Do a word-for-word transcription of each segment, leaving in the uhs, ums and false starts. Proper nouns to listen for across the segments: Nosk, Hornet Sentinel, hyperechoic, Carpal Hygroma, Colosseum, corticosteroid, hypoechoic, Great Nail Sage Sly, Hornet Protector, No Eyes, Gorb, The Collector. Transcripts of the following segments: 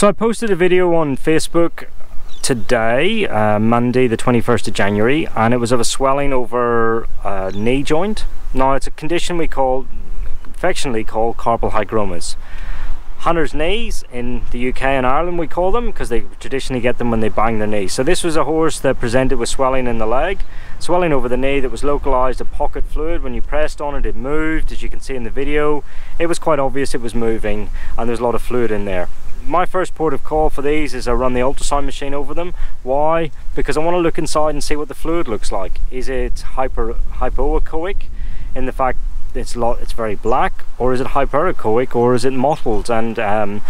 So I posted a video on Facebook today, uh, Monday the twenty-first of January, and it was of a swelling over a knee joint. Now it's a condition we call, affectionately called, carpal hygromas. Hunter's knees in the U K and Ireland we call them, because they traditionally get them when they bang their knees. So this was a horse that presented with swelling in the leg, swelling over the knee that was localized, a pocket fluid. When you pressed on it, it moved. As you can see in the video, it was quite obvious it was moving, and there's a lot of fluid in there. My first port of call for these is I run the ultrasound machine over them. Why? Because I want to look inside and see what the fluid looks like. Is it hyper hypoechoic in the fact it's lot it's very black, or is it hyperechoic, or is it mottled? And um,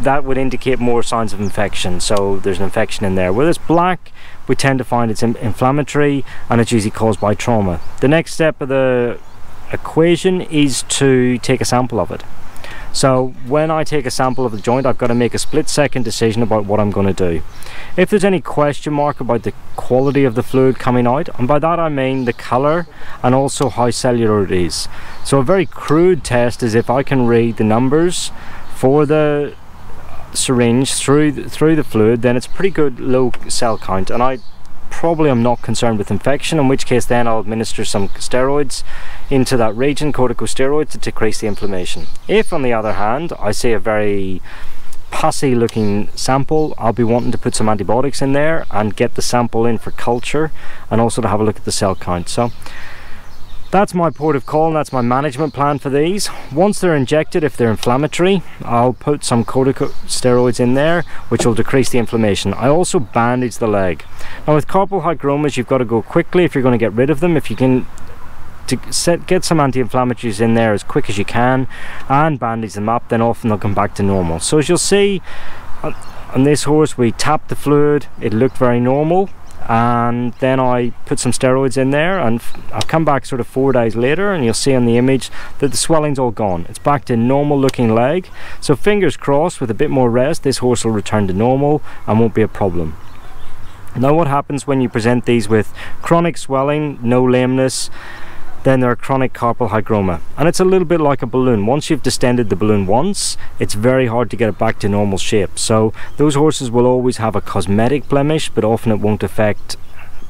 that would indicate more signs of infection. So there's an infection in there. Whether it's black, we tend to find it's in inflammatory, and it's usually caused by trauma. The next step of the equation is to take a sample of it. So when I take a sample of the joint, I've got to make a split second decision about what I'm going to do. If there's any question mark about the quality of the fluid coming out, and by that I mean the color and also how cellular it is. So a very crude test is if I can read the numbers for the syringe through the, through the fluid, then it's pretty good low cell count, and I probably I'm not concerned with infection, in which case then I'll administer some steroids into that region, corticosteroids, to decrease the inflammation. If on the other hand I see a very pussy looking sample, I'll be wanting to put some antibiotics in there and get the sample in for culture, and also to have a look at the cell count. So that's my port of call, and that's my management plan for these. Once they're injected, if they're inflammatory, I'll put some corticosteroids in there, which will decrease the inflammation. I also bandage the leg. Now with carpal hygromas, you've got to go quickly if you're going to get rid of them. If you can to set, get some anti-inflammatories in there as quick as you can and bandage them up, then often they'll come back to normal. So as you'll see, on this horse we tapped the fluid, it looked very normal. And then I put some steroids in there, and I've come back sort of four days later, and you'll see on the image that the swelling's all gone. It's back to normal looking leg. So fingers crossed, with a bit more rest, this horse will return to normal and won't be a problem. Now what happens when you present these with chronic swelling, no lameness, then they're a chronic carpal hygroma. And it's a little bit like a balloon. Once you've distended the balloon once, it's very hard to get it back to normal shape. So those horses will always have a cosmetic blemish, but often it won't affect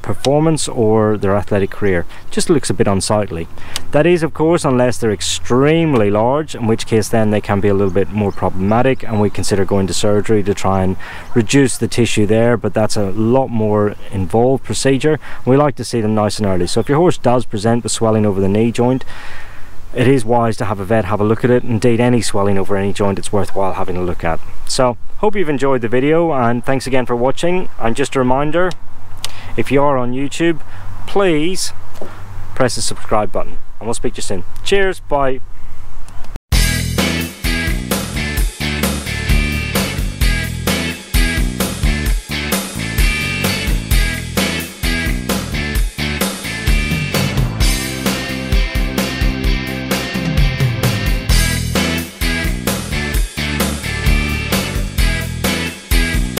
performance or their athletic career. It just looks a bit unsightly. That is, of course, unless they're extremely large, in which case then they can be a little bit more problematic, and we consider going to surgery to try and reduce the tissue there, but that's a lot more involved procedure. We like to see them nice and early. So if your horse does present with swelling over the knee joint, it is wise to have a vet have a look at it. Indeed, any swelling over any joint, it's worthwhile having a look at. So hope you've enjoyed the video, and thanks again for watching. And just a reminder, if you are on YouTube, please press the subscribe button, and we'll speak to you soon. Cheers, bye.